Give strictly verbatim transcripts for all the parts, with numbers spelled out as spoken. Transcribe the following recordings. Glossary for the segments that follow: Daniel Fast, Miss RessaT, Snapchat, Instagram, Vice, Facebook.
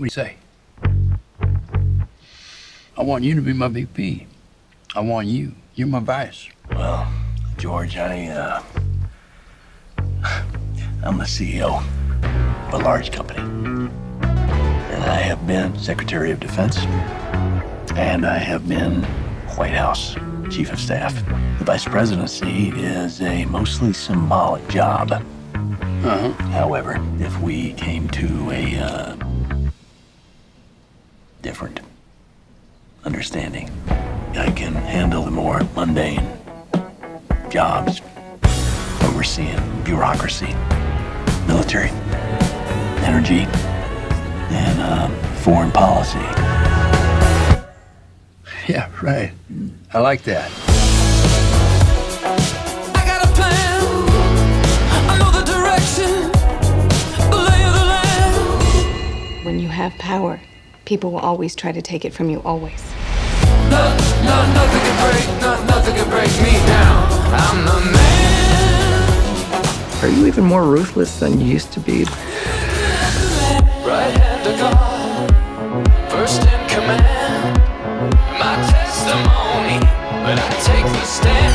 What do you say? I want you to be my V P. I want you. You're my vice. Well, George, I, uh, I'm the C E O of a large company. And I have been Secretary of Defense. And I have been White House Chief of Staff. The Vice Presidency is a mostly symbolic job. Uh-huh. However, if we came to a uh, different understanding, I can handle the more mundane jobs, overseeing bureaucracy, military, energy, and uh, foreign policy. Yeah, right. I like that. When you have power, people will always try to take it from you, always. No, no, nothing can break, no, nothing can break me down. I'm the man. Are you even more ruthless than you used to be? Right hand to God, first in command. My testimony, but I take the stand.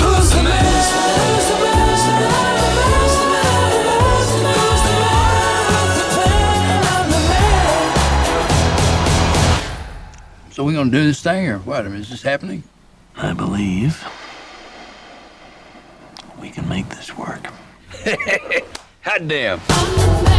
Who's the man? Who's the man? So we're gonna do this thing, or what? I mean, is this happening? I believe we can make this work. Hot damn.